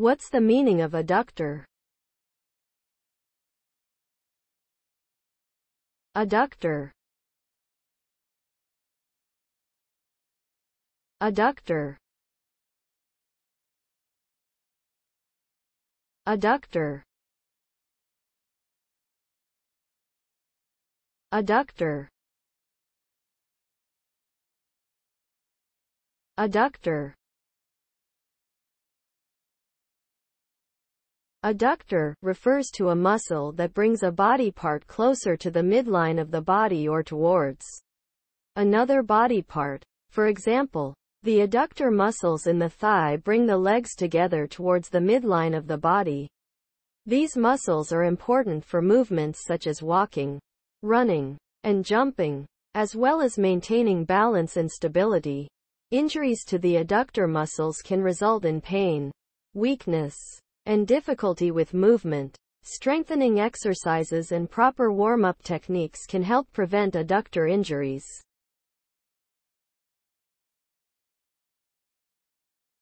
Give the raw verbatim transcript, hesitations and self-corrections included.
What's the meaning of adductor? Adductor. Adductor. Adductor. Adductor. Adductor. Adductor refers to a muscle that brings a body part closer to the midline of the body or towards another body part. For example, the adductor muscles in the thigh bring the legs together towards the midline of the body. These muscles are important for movements such as walking, running, and jumping, as well as maintaining balance and stability. Injuries to the adductor muscles can result in pain, weakness, and difficulty with movement. Strengthening exercises and proper warm-up techniques can help prevent adductor injuries.